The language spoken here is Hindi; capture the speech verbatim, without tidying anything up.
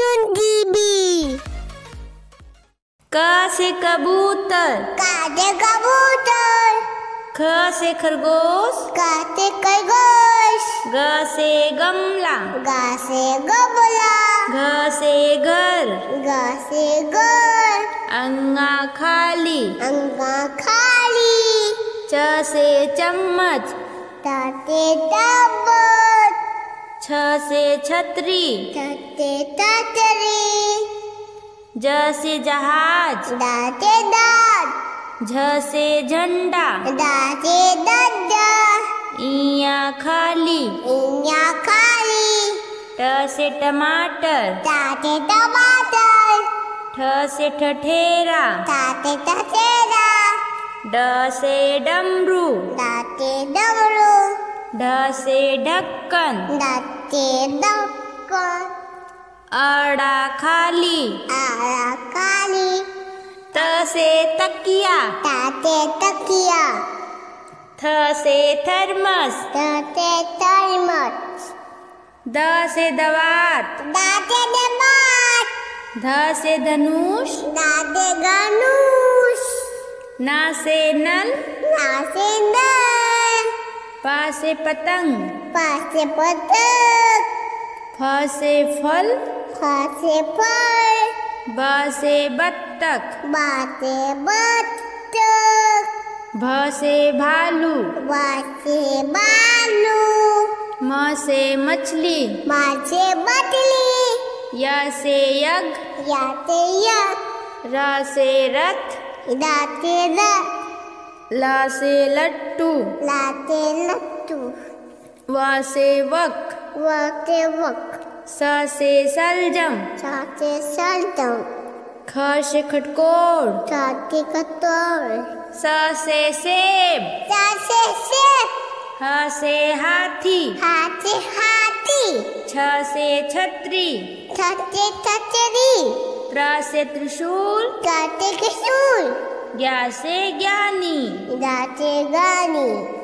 चुनगी। क से कबूतर, क से कबूतर। ख से खरगोश, ख से खरगोश। ग से गमला, ग से गमला। घ से घर, घ से घर। अंगा खाली, अंगा खाली। च से चम्मच, च से चम्मच। छ से छतरी, छ से छतरी। ज से जहाज, ड से दाँत। झ से झंडा, ड से ध्वजा। इया खाली, इया खाली। ट से टमाटर, ट से टमाटर। ठ से ठठेरा, ठ से ठठेरा। ड से डमरू, ड से डमरू। ढ से ढक्कन, ढ से ढक्कन। आड़ा खाली, आड़ा खाली। त से तकिया, त से तकिया। थ से थर्मस, थ से थर्मस। द से दवात, द से दवात। ध से धनुष, ध से धनुष। न से नल, न से नल। प से पतंग, प से पतंग। फ से फल, फ से फल। ब से बत्तख, ब से बत्तख। भ से भालू, भ से भालू। म से मछली, म से मछली। य से यज्ञ, य से यज्ञ। र से रथ, र से रथ। ल से लट्टू, ल से लट्टू। व से वक, वक से वक। स से सलजम, स से सलजम। ख से खटकोल, ख से खटकोल। स से सेब, स से सेब। ह से हाथी, ह से हाथी। छ से छतरी, छ से छतरी। त्र से त्रिशूल, त्र से त्रिशूल। ज्ञ से ज्ञानी, ज्ञ से ज्ञानी।